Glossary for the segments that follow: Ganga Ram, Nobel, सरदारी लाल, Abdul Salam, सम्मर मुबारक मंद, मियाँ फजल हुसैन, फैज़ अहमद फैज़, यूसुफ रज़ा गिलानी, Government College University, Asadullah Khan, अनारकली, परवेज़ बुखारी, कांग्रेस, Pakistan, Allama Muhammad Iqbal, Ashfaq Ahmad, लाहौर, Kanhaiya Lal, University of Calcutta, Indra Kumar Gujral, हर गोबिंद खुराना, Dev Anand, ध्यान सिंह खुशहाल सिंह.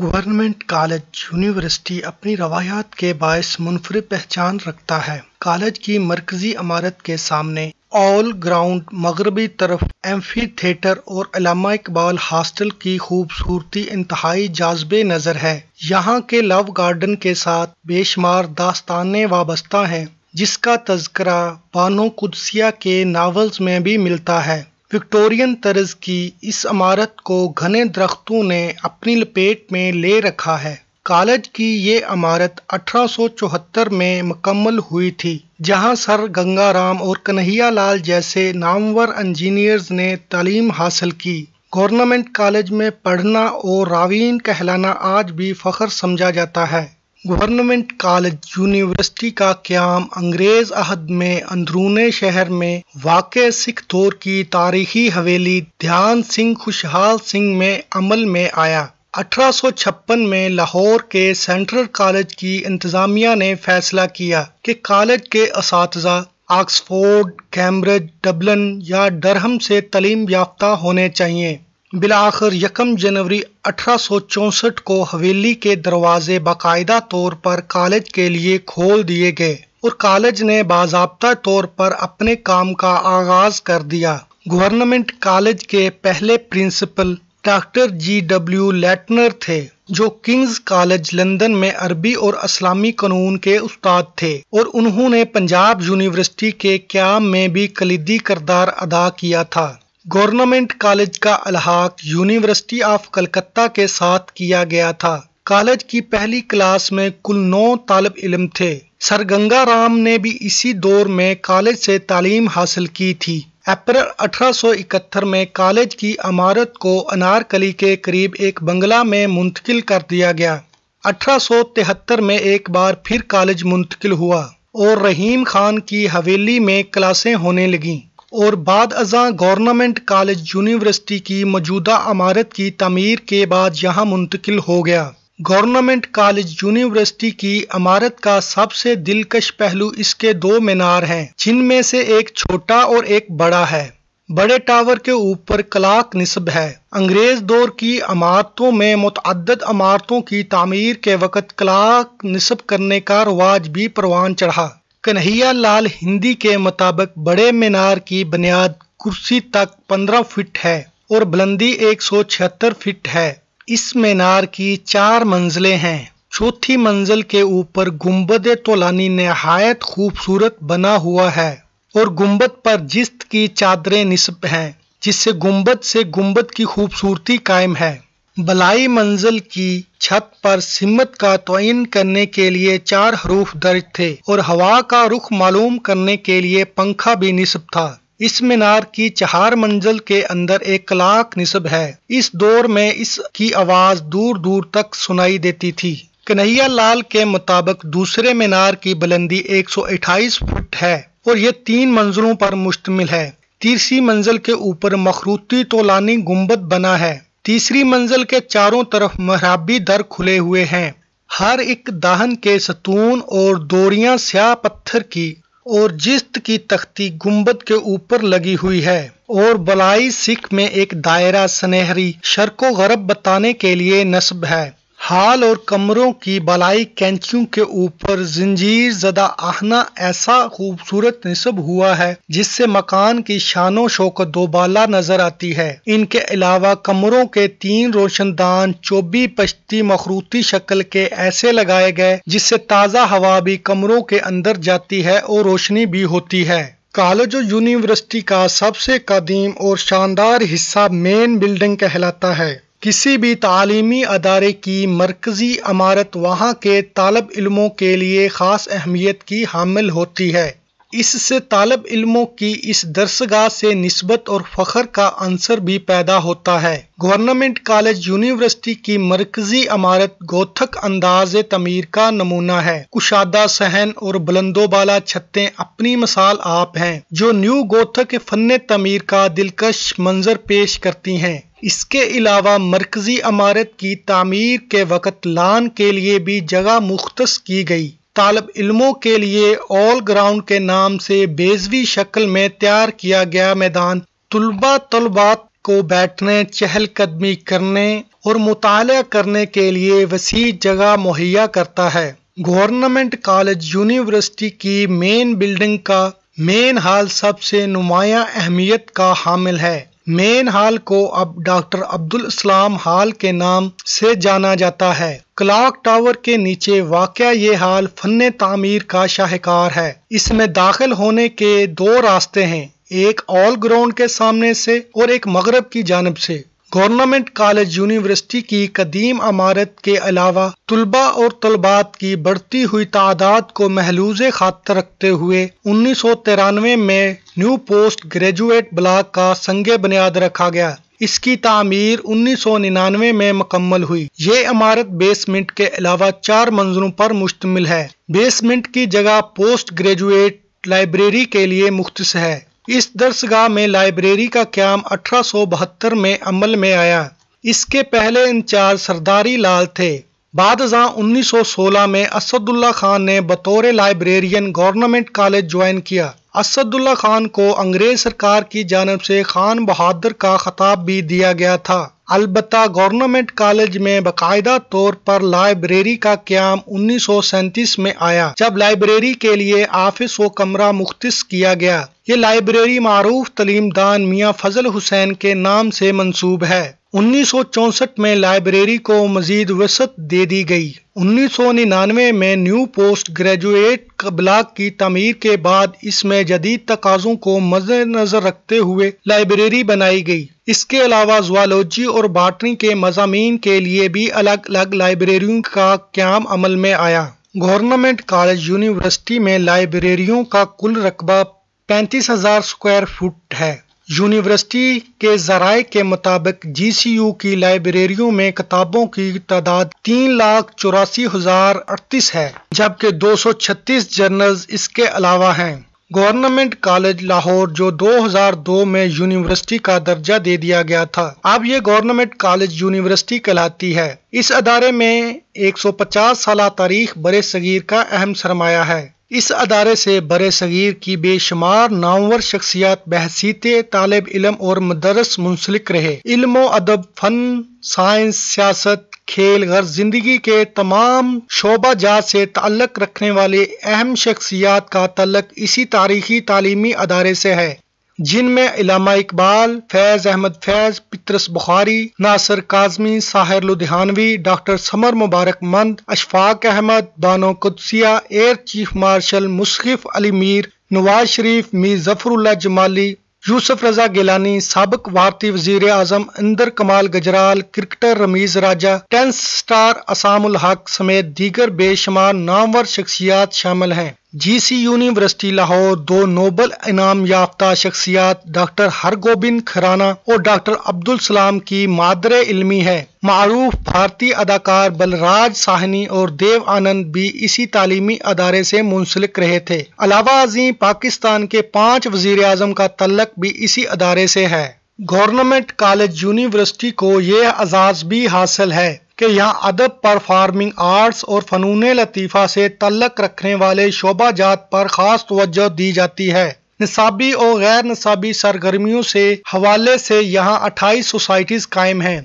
Government college university अपनी रवायात के बायस मुनफरिद पहचान रखता है। कॉलेज की मरकजी इमारत के सामने ऑल ग्राउंड मगरबी तरफ एम्फी थिएटर और अल्लामा इकबाल हॉस्टल की खूबसूरती इंतहाई जाज़बे नज़र है। यहाँ के लव गार्डन के साथ बेशुमार दास्तानें वाबस्ता हैं, जिसका तज़किरा बानो कुदसिया के नावल्स में भी मिलता है। विक्टोरियन तर्ज की इस इमारत को घने दरख्तों ने अपनी लपेट में ले रखा है। कॉलेज की ये इमारत 1874 में मुकम्मल हुई थी, जहां सर गंगा राम और कन्हैया लाल जैसे नामवर इंजीनियर्स ने तालीम हासिल की। गवर्नमेंट कॉलेज में पढ़ना और रावीन कहलाना आज भी फ़ख्र समझा जाता है। गवर्नमेंट कॉलेज यूनिवर्सिटी का क़याम अंग्रेज़ अहद में अंदरूने शहर में वाक़ सिख दौर की तारीखी हवेली ध्यान सिंह खुशहाल सिंह में अमल में आया। 1856 में लाहौर के सेंट्रल कॉलेज की इंतज़ामिया ने फैसला किया कि कॉलेज के असातिज़ा ऑक्सफोर्ड, कैम्ब्रिज, डबलिन या डरहम से तालीम याफ्ता होने चाहिए। बिलाखिर 1 जनवरी 1864 को हवेली के दरवाज़े बाकायदा तौर पर कॉलेज के लिए खोल दिए गए और कॉलेज ने बाज़ाब्ता तौर पर अपने काम का आगाज़ कर दिया। गवर्नमेंट कॉलेज के पहले principal doctor G W Leitner थे, जो किंग्स कॉलेज लंदन में अरबी और इस्लामी कानून के उस्ताद थे और उन्होंने पंजाब यूनिवर्सिटी के क़याम में भी कलीदी किरदार अदा किया था। गवर्नमेंट कॉलेज का अलहाक यूनिवर्सिटी ऑफ कलकत्ता के साथ किया गया था। कॉलेज की पहली क्लास में कुल 9 तालब इलम थे। सर गंगा राम ने भी इसी दौर में कॉलेज से तालीम हासिल की थी। अप्रैल 1871 में कॉलेज की इमारत को अनारकली के करीब एक बंगला में मुंतकिल कर दिया गया। 1873 में एक बार फिर कॉलेज मुंतकिल हुआ और रहीम खान की हवेली में क्लासें होने लगीं और बाद अज़ां गवर्नमेंट कॉलेज यूनिवर्सिटी की मौजूदा इमारत की तमीर के बाद यहाँ मुंतकिल हो गया। गवर्नमेंट कॉलेज यूनिवर्सिटी की इमारत का सबसे दिलकश पहलू इसके 2 मीनार हैं, जिनमें से एक छोटा और एक बड़ा है। बड़े टावर के ऊपर क्लाक निस्ब है। अंग्रेज़ दौर की इमारतों में मुतअद्दद इमारतों की तामीर के वक़्त क्लाक निस्ब करने का रवाज भी परवान चढ़ा। कन्हैया लाल हिंदी के मुताबिक बड़े मीनार की बुनियाद कुर्सी तक 15 फिट है और बुलंदी 176 फिट है। इस मीनार की 4 मंजिलें हैं। चौथी मंजिल के ऊपर गुंबद तोलानी नहायत खूबसूरत बना हुआ है और गुंबद पर जिस्त की चादरें निस्ब हैं, जिससे गुंबद की खूबसूरती कायम है। बलाई मंजिल की छत पर सिमत का तोयन करने के लिए 4 हरूफ दर्ज थे और हवा का रुख मालूम करने के लिए पंखा भी निस्ब था। इस मीनार की 4 मंजिल के अंदर एक क्लाक निस्ब है। इस दौर में इसकी आवाज़ दूर दूर तक सुनाई देती थी। कन्हैया लाल के मुताबिक दूसरे मीनार की बुलंदी 128 फुट है और ये 3 मंजिलों पर मुश्तमिल है। तीसरी मंजिल के ऊपर मखरूती तोलानी गुंबद बना है। तीसरी मंजिल के चारों तरफ महराबी दर खुले हुए हैं। हर एक दाहन के सतून और डोरियाँ स्याह पत्थर की और जिस्त की तख्ती गुंबद के ऊपर लगी हुई है और बलाई सिख में एक दायरा सनहरी शर्को गरब बताने के लिए नस्ब है। हाल और कमरों की बलाई कैंचियों के ऊपर जंजीर ज़दा आहना ऐसा खूबसूरत निस्ब हुआ है, जिससे मकान की शानो शौकत दोबाला नजर आती है। इनके अलावा कमरों के 3 रोशनदान चौबी पश्ती मखरूती शक्ल के ऐसे लगाए गए, जिससे ताज़ा हवा भी कमरों के अंदर जाती है और रोशनी भी होती है। कॉलेज और यूनिवर्सिटी का सबसे कदीम और शानदार हिस्सा मेन बिल्डिंग कहलाता है। किसी भी तालीमी अदारे की मरकज़ी इमारत वहाँ के तालब इल्मों के लिए ख़ास अहमियत की हामिल होती है। इससे तालब इल्मों की इस दरसगाह से निस्बत और फ़ख्र का अंसर भी पैदा होता है। गवर्नमेंट कॉलेज यूनिवर्सिटी की मरकज़ी इमारत गोथक अंदाज तमीर का नमूना है। कुशादा सहन और बुलंदोबाला छतें अपनी मिसाल आप हैं, जो न्यू गोथक फ़न तमीर का दिलकश मंजर पेश करती हैं। इसके अलावा मरकज़ी इमारत की तामीर के वक़्त लान के लिए भी जगह मुख्तस की गई। तालब इल्मों के लिए ऑल ग्राउंड के नाम से बेजवी शक्ल में तैयार किया गया मैदान तलबा को बैठने, चहलकदमी करने और मुताला करने के लिए वसी जगह मुहैया करता है। गवर्नमेंट कॉलेज यूनिवर्सिटी की मेन बिल्डिंग का मेन हॉल सबसे नुमाया अहमियत का हामिल है। मेन हॉल को अब डॉक्टर अब्दुल सलाम हॉल के नाम से जाना जाता है। क्लॉक टावर के नीचे वाक़या ये हॉल फन तामीर का शाहकार है। इसमें दाखिल होने के दो रास्ते हैं, एक ऑल ग्राउंड के सामने से और एक मगरब की जानब से। गवर्नमेंट कॉलेज यूनिवर्सिटी की कदीम इमारत के अलावा तुलबा और तलबात की बढ़ती हुई तादाद को महलूज़े खातिर रखते हुए 1993 में न्यू पोस्ट ग्रेजुएट ब्लॉक का संगे बुनियाद रखा गया। इसकी तामीर 1999 में मुकम्मल हुई। ये इमारत बेसमेंट के अलावा 4 मंजिलों पर मुश्तमिल है। बेसमेंट की जगह पोस्ट ग्रेजुएट लाइब्रेरी के लिए मुख्तस है। इस दर्सगाह में लाइब्रेरी का क्याम 1872 में अमल में आया। इसके पहले इंचार्ज सरदारी लाल थे। बाद 1916 में असदुल्ला खान ने बतौर लाइब्रेरियन गवर्नमेंट कॉलेज ज्वाइन किया। असदुल्ला खान को अंग्रेज सरकार की जानब से खान बहादुर का खिताब भी दिया गया था। अलबत्ता गवर्नमेंट कॉलेज में बाकायदा तौर पर लाइब्रेरी का क्याम 1937 में आया, जब लाइब्रेरी के लिए ऑफिस व कमरा मुख्तस किया गया। ये लाइब्रेरी मारूफ तलीमदान मियाँ फजल हुसैन के नाम से मंसूब है। 1964 में लाइब्रेरी को मजीद वसत दे दी गई। 1999 में न्यू पोस्ट ग्रेजुएट ब्लॉक की तमीर के बाद इसमें जदीद तकाज़ों को मद्देनजर रखते हुए लाइब्रेरी बनाई गई। इसके अलावा ज़ूलॉजी और बॉटनी के मज़ामीन के लिए भी अलग अलग लाइब्रेरियों का क़याम अमल में आया। गवर्नमेंट कॉलेज यूनिवर्सिटी में लाइब्रेरियों का कुल रकबा 35,000 स्क्वायर फुट है। यूनिवर्सिटी के ज़राए के मुताबिक GCU की लाइब्रेरियों में किताबों की तादाद 3,84,038 है, जबकि 236 जर्नल्स इसके अलावा हैं। गवर्नमेंट कॉलेज लाहौर, जो 2002 में यूनिवर्सिटी का दर्जा दे दिया गया था, अब ये गवर्नमेंट कॉलेज यूनिवर्सिटी कहलाती है। इस अदारे में 150 साल तारीख बड़े सगीर का अहम सरमाया है। इस अदारे से बड़े सगीर की बेशुमार नामवर शख्सियात बहसीते तालिब इलम और मदरस मुंसलिक रहे। इल्म और अदब, फन, साइंस, सियासत, खेल गर जिंदगी के तमाम शोबा जात से ताल्लक रखने वाले अहम शख्सियात का ताल्लक इसी तारीखी तालीमी अदारे से है, जिनमें Allama Iqbal, फैज़ अहमद फैज़, परवेज़ बुखारी, Nasir Kazmi, Sahir Ludhianvi, doctor सम्मर मुबारक मंद, Ashfaq Ahmad, Bano Qudsia, air chief marshal Mushaf Ali, Mir Nawaz Sharif, Mir Zafarullah Jamali, यूसुफ रज़ा गिलानी, साबिक़ भारतीय वज़ीर आज़म Inder Kumar Gujral, cricketer Ramiz Raja, tennis star Aisam ul Haq समेत दीगर बेशुमार नामवर शख्सियात शामिल हैं। GC यूनिवर्सिटी लाहौर 2 नोबल इनाम याफ्ता शख्सियात डॉक्टर हर गोबिंद खुराना और डॉक्टर अब्दुल सलाम की मादरे इल्मी है। मारूफ भारतीय अदाकार बलराज साहनी और देव आनंद भी इसी तालीमी अदारे से मुंसलिक रहे थे। अलावा अजीम पाकिस्तान के 5 वजीर आजम का तल्लक भी इसी अदारे से है। गवर्नमेंट कॉलेज यूनिवर्सिटी को यह एजाज़ भी हासिल है कि यहाँ अदब, परफार्मिंग आर्ट्स और फ़नून लतीफ़ा से तल्लक रखने वाले शोबा जात पर ख़ास तवज्जो दी जाती है। निसाबी और गैर निसाबी सरगर्मियों से हवाले से यहाँ 28 सोसाइटीज़ कायम हैं,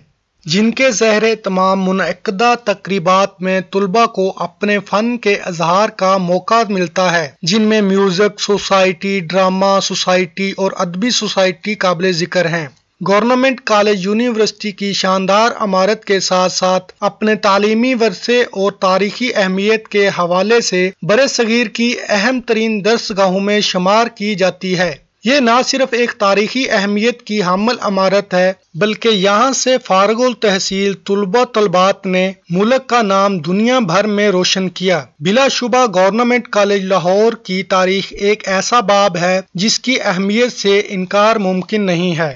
जिनके ज़हरे तमाम मुनअक़दा तकरीबात में तुलबा को अपने फ़न के इजहार का मौका मिलता है, जिनमें म्यूज़िक सोसाइटी, ड्रामा सोसाइटी और अदबी सोसाइटी काबिल ज़िक्र हैं। गवर्नमेंट कॉलेज यूनिवर्सिटी की शानदार इमारत के साथ साथ अपने तालीमी वर्से और तारीखी अहमियत के हवाले से बड़े सगीर की अहम तरीन दर्सगाहों में शुमार की जाती है। ये न सिर्फ एक तारीखी अहमियत की हामिल इमारत है, बल्कि यहाँ से फारगुल तहसील तुलबा तलबात ने मुल्क का नाम दुनिया भर में रोशन किया। बिलाशुबा गवर्नमेंट कॉलेज लाहौर की तारीख एक ऐसा बाब है जिसकी अहमियत से इनकार मुमकिन नहीं है।